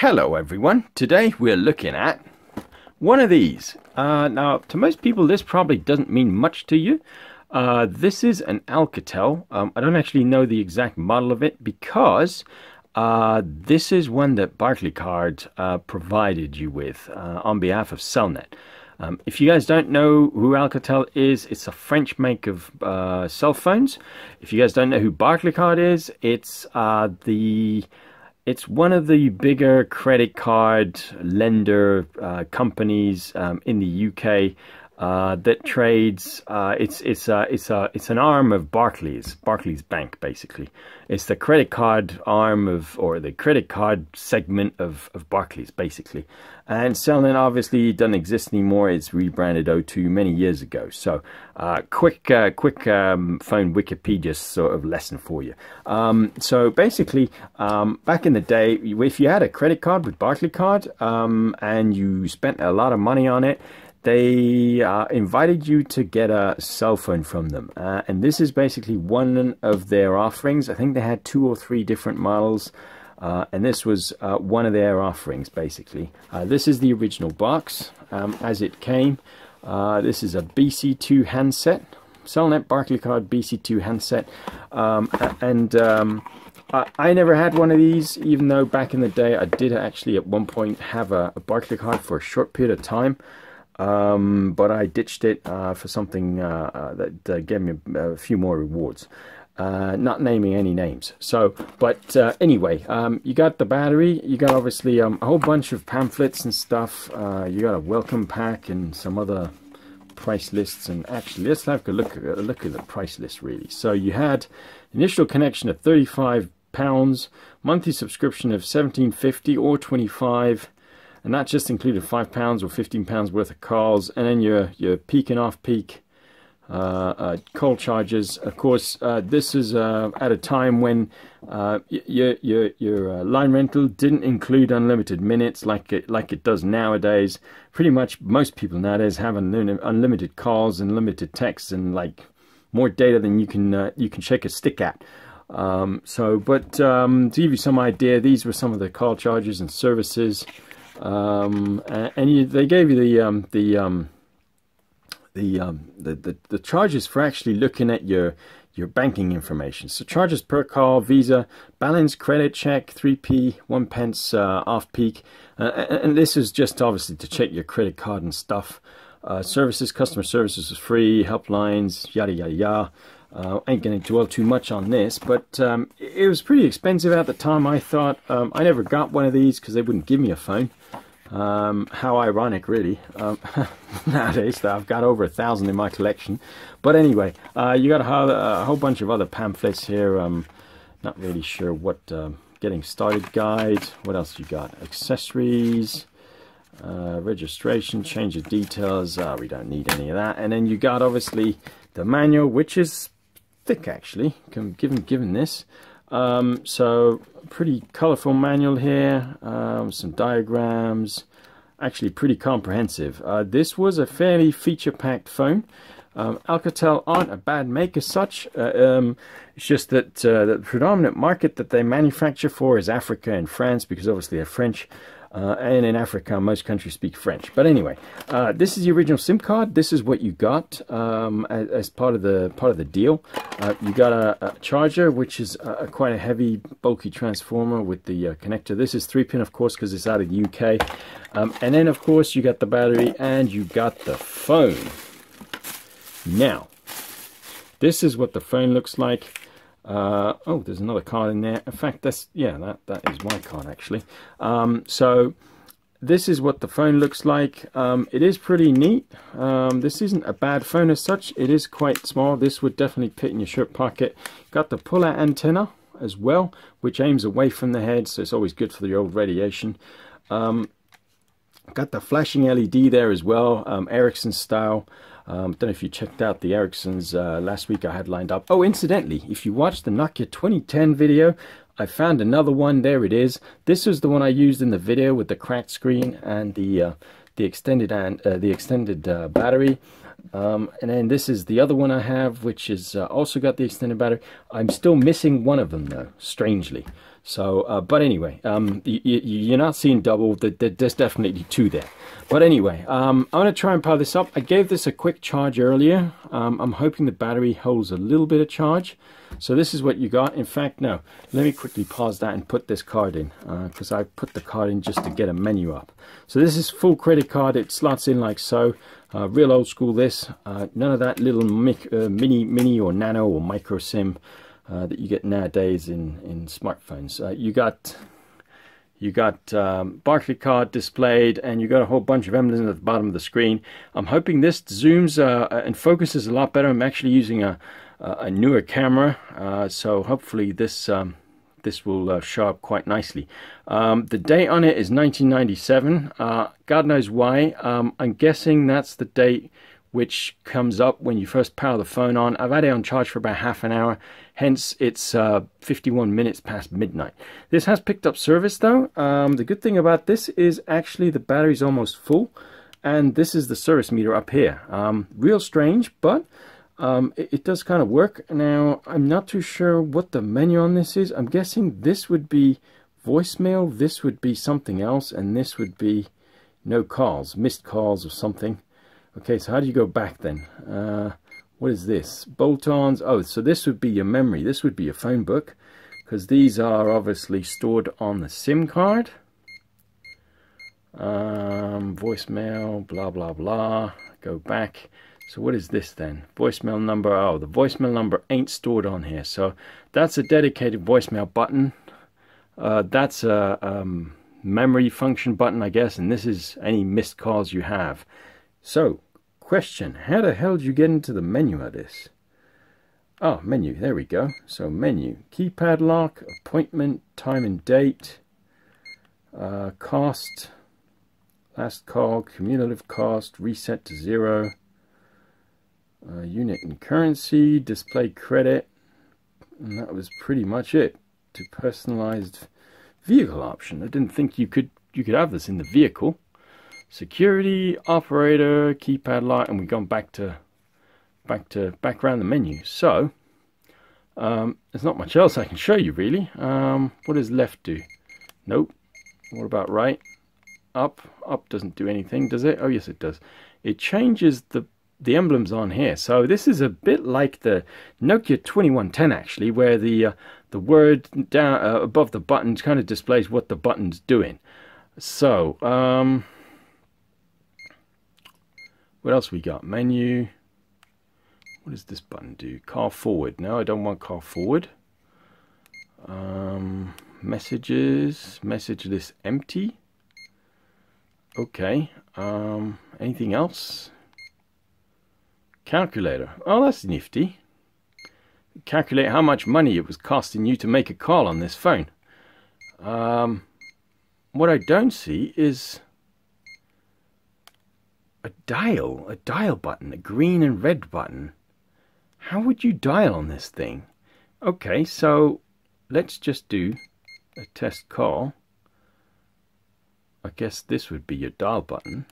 Hello everyone, today we're looking at one of these. Now to most people this probably doesn't mean much to you. This is an Alcatel. I don't actually know the exact model of it because this is one that Barclaycard provided you with on behalf of Cellnet. If you guys don't know who Alcatel is, it's a French make of cell phones. If you guys don't know who Barclaycard is, it's one of the bigger credit card lender companies in the UK that trades. It's an arm of Barclays Bank basically. It's the credit card arm of, or the credit card segment of Barclays basically. And Cellnet obviously doesn't exist anymore. It's rebranded O2 many years ago. So quick phone Wikipedia sort of lesson for you. So basically, back in the day, if you had a credit card with Barclaycard and you spent a lot of money on it, they invited you to get a cell phone from them. And this is basically one of their offerings. I think they had 2 or 3 different models. And this was one of their offerings, basically. This is the original box as it came. This is a BC2 handset. Cellnet Barclaycard BC2 handset. I never had one of these, even though back in the day I did actually at one point have a Barclaycard for a short period of time. But I ditched it for something that gave me a few more rewards. Not naming any names. So, but anyway, you got the battery. You got obviously a whole bunch of pamphlets and stuff. You got a welcome pack and some other price lists. And actually, let's have a look at the price list really. So you had initial connection of £35, monthly subscription of £17.50 or £25. And that just included £5 or £15 worth of calls, and then your peak and off-peak call charges. Of course, this is at a time when your line rental didn't include unlimited minutes like it does nowadays. Pretty much most people nowadays have unlimited calls and limited texts and like more data than you can shake a stick at. To give you some idea, these were some of the call charges and services. They gave you the charges for actually looking at your banking information. So charges per call, Visa, balance, credit check, 3p, 1p off peak, and this is just obviously to check your credit card and stuff. Services, customer services is free, helplines, yada yada yada. Ain't going to dwell too much on this, but it was pretty expensive at the time, I thought. I never got one of these because they wouldn't give me a phone. How ironic, really. Nowadays, I've got over 1,000 in my collection. But anyway, you got a whole bunch of other pamphlets here. Not really sure what getting started guide. What else you got? Accessories. Registration, change of details. We don't need any of that. And then you got obviously the manual, which is thick actually, given this. So pretty colorful manual here, some diagrams, actually pretty comprehensive. This was a fairly feature-packed phone. Alcatel aren't a bad make as such. It's just that the predominant market that they manufacture for is Africa and France, because obviously they're French. And in Africa, most countries speak French. But anyway, this is the original SIM card. This is what you got as part of the deal. You got a charger, which is quite a heavy, bulky transformer with the connector. This is 3-pin, of course, because it's out of the UK. And then, of course, you got the battery and you got the phone. Now, this is what the phone looks like. Oh, there's another card in there. In fact, that is my card actually. So this is what the phone looks like. It is pretty neat. This isn't a bad phone as such. It is quite small. This would definitely fit in your shirt pocket. Got the pull-out antenna as well, which aims away from the head, so it's always good for the old radiation. Got the flashing LED there as well, Ericsson style. Don't know if you checked out the Ericssons last week I had lined up. Oh, incidentally, if you watched the Nokia 2010 video, I found another one. There it is. This is the one I used in the video with the cracked screen and the extended battery. And then this is the other one I have, which is also got the extended battery. I'm still missing one of them though, strangely. So, but anyway, you're not seeing double. There's definitely two there. But anyway, I'm going to try and power this up. I gave this a quick charge earlier. I'm hoping the battery holds a little bit of charge. So this is what you got. In fact, no, let me quickly pause that and put this card in, because I put the card in just to get a menu up. So this is full credit card. It slots in like so. Real old school this. None of that little mini or nano or micro SIM. That you get nowadays in smartphones. You got Barclaycard displayed, and you got a whole bunch of emblems at the bottom of the screen. I'm hoping this zooms and focuses a lot better. I'm actually using a newer camera, so hopefully this this will show up quite nicely. The date on it is 1997. God knows why. I'm guessing that's the date which comes up when you first power the phone on. I've had it on charge for about half an hour, hence it's 51 minutes past midnight. This has picked up service though. The good thing about this is actually the battery's almost full, and this is the service meter up here. Real strange, but it does kind of work. Now, I'm not too sure what the menu on this is. I'm guessing this would be voicemail, this would be something else, and this would be no calls, missed calls or something. Okay, so how do you go back then? What is this? Bolt-ons. Oh, so this would be your memory. This would be your phone book, because these are obviously stored on the SIM card. Voicemail, blah, blah, blah. Go back. So what is this then? Voicemail number. Oh, the voicemail number ain't stored on here. So that's a dedicated voicemail button. That's a memory function button, I guess. And this is any missed calls you have. So, question, how the hell do you get into the menu of this? Oh, menu, there we go. So menu, keypad lock, appointment, time and date, cost, last call, cumulative cost, reset to 0, unit and currency, display credit, and that was pretty much it. To personalized vehicle option. I didn't think you could have this in the vehicle. Security, operator, keypad light, and we've gone back around the menu. So there's not much else I can show you really. What does left do? Nope. What about right? Up doesn't do anything, does it? Oh yes, it does. It changes the emblems on here. So this is a bit like the Nokia 2110 actually, where the word down above the buttons kind of displays what the button's doing. So what else we got? Menu. What does this button do? Call forward. No, I don't want call forward. Messages. Message list empty. Okay. Anything else? Calculator. Oh, that's nifty. Calculate how much money it was costing you to make a call on this phone. What I don't see is a dial button, a green and red button. How would you dial on this thing? Okay, so let's just do a test call. I guess this would be your dial button.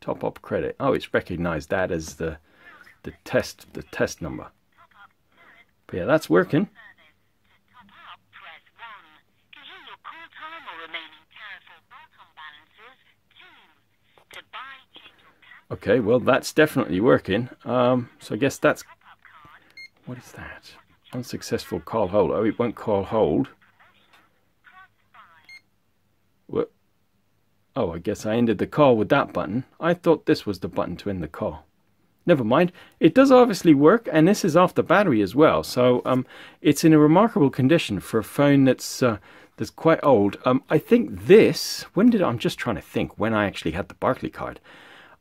Top up credit. Oh, it's recognized that as the test number. But yeah, that's working. Okay, well that's definitely working. So I guess that's... What is that? Unsuccessful call hold. Oh, it won't call hold. What? Oh, I guess I ended the call with that button. I thought this was the button to end the call. Never mind. It does obviously work, and this is off the battery as well. So it's in a remarkable condition for a phone that's quite old. I think this... I'm just trying to think when I actually had the Barclaycard.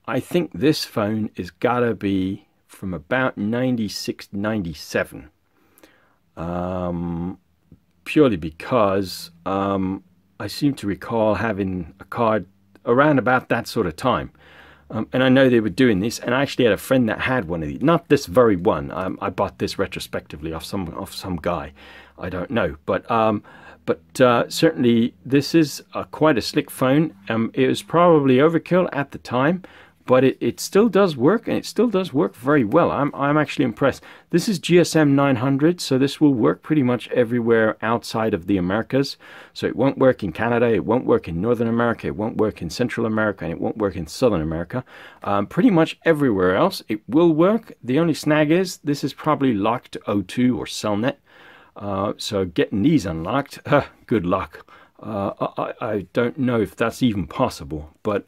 I think this phone has got to be from about 96, 97. Purely because I seem to recall having a card around about that sort of time. And I know they were doing this, and I actually had a friend that had one of these. Not this very one. I bought this retrospectively off some guy. I don't know. But certainly this is quite a slick phone. It was probably overkill at the time. but it still does work, and it still does work very well. I'm actually impressed. This is GSM 900, so this will work pretty much everywhere outside of the Americas. So it won't work in Canada, it won't work in Northern America, it won't work in Central America, and it won't work in Southern America. Pretty much everywhere else it will work. The only snag is this is probably locked to O2 or Cellnet. So getting these unlocked, good luck. I don't know if that's even possible, but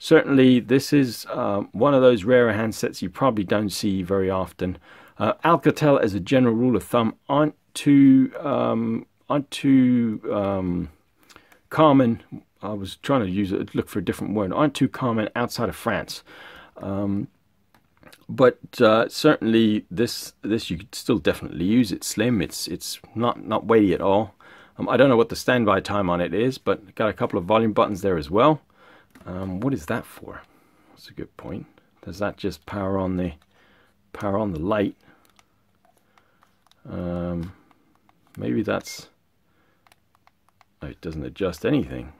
certainly this is one of those rarer handsets you probably don't see very often. Alcatel, as a general rule of thumb, aren't too common. I was trying to look for a different word. Aren't too common outside of France. But certainly this you could still definitely use. It's slim. It's not weighty at all. I don't know what the standby time on it is, but got a couple of volume buttons there as well. What is that for? That's a good point. Does that just power on the light? Maybe that's... No, it doesn't adjust anything.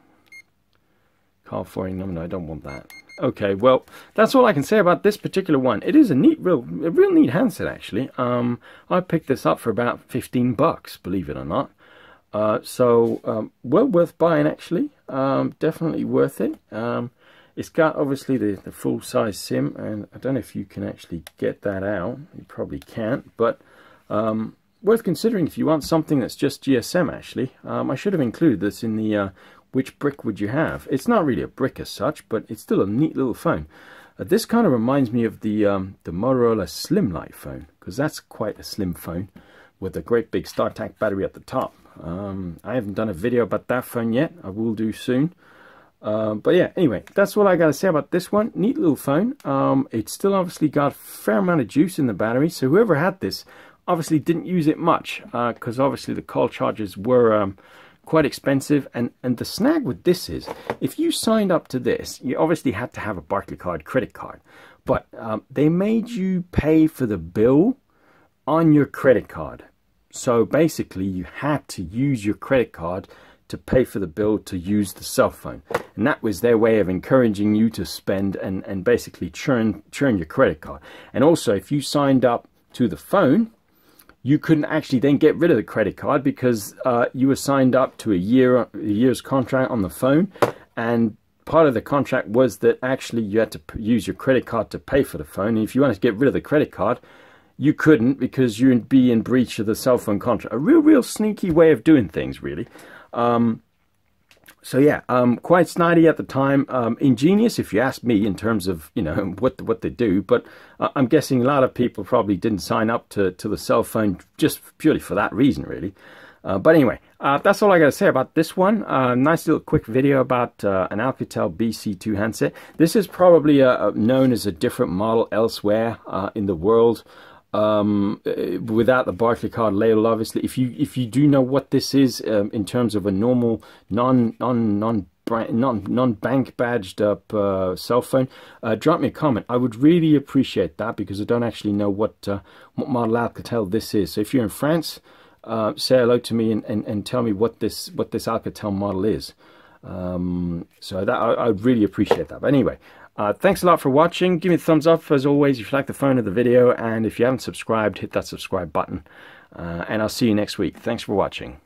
Call forwarding number. No, I don't want that. Okay, well, that's all I can say about this particular one. It is a real neat handset, actually. I picked this up for about 15 bucks, believe it or not. So well worth buying, actually. Definitely worth it. It's got obviously the full size SIM, and I don't know if you can actually get that out. You probably can't, but worth considering if you want something that's just GSM, actually. I should have included this in the which brick would you have. It's not really a brick as such, but it's still a neat little phone. This kind of reminds me of the Motorola Slim Light phone, because that's quite a slim phone with a great big StarTac battery at the top. I haven't done a video about that phone yet. I will do soon. But yeah, anyway, that's all I got to say about this one. Neat little phone. It's still obviously got a fair amount of juice in the battery. So whoever had this obviously didn't use it much, because obviously the call charges were quite expensive. And the snag with this is, if you signed up to this, you obviously had to have a Barclaycard credit card. But they made you pay for the bill on your credit card. So basically you had to use your credit card to pay for the bill to use the cell phone. And that was their way of encouraging you to spend and basically churn your credit card. And also, if you signed up to the phone, you couldn't actually then get rid of the credit card, because you were signed up to a year's contract on the phone, and part of the contract was that actually you had to use your credit card to pay for the phone. And if you wanted to get rid of the credit card, you couldn't, because you'd be in breach of the cell phone contract. A real sneaky way of doing things, really. So yeah, quite snidey at the time. Ingenious, if you ask me, in terms of, you know, what they do. But I'm guessing a lot of people probably didn't sign up to the cell phone just purely for that reason, really. But anyway, that's all I got to say about this one. Nice little quick video about an Alcatel BC2 handset. This is probably known as a different model elsewhere in the world. Without the Barclaycard label, obviously. If you do know what this is in terms of a normal non-bank badged up cell phone, drop me a comment. I would really appreciate that, because I don't actually know what model Alcatel this is. So if you're in France, say hello to me and tell me what this Alcatel model is. So that I'd really appreciate that. But anyway. Thanks a lot for watching. Give me a thumbs up, as always, if you like the phone or the video. And if you haven't subscribed, hit that subscribe button. And I'll see you next week. Thanks for watching.